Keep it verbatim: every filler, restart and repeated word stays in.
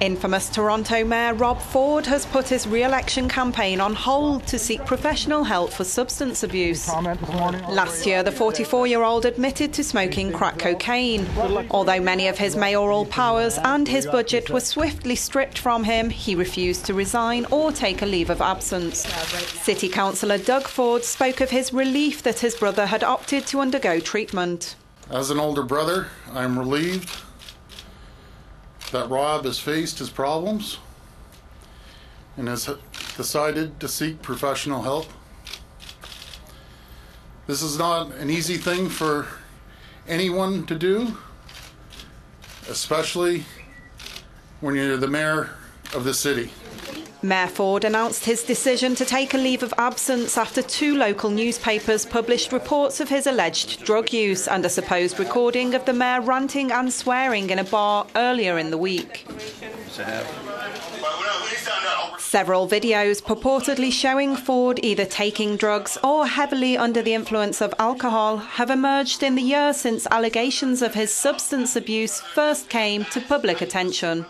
Infamous Toronto Mayor Rob Ford has put his re-election campaign on hold to seek professional help for substance abuse. Last year, the forty-four-year-old admitted to smoking crack cocaine. Although many of his mayoral powers and his budget were swiftly stripped from him, he refused to resign or take a leave of absence. City Councillor Doug Ford spoke of his relief that his brother had opted to undergo treatment. As an older brother, I'm relieved that Rob has faced his problems and has decided to seek professional help. This is not an easy thing for anyone to do, especially when you're the mayor of the city. Mayor Ford announced his decision to take a leave of absence after two local newspapers published reports of his alleged drug use and a supposed recording of the mayor ranting and swearing in a bar earlier in the week. Sad. Several videos purportedly showing Ford either taking drugs or heavily under the influence of alcohol have emerged in the year since allegations of his substance abuse first came to public attention.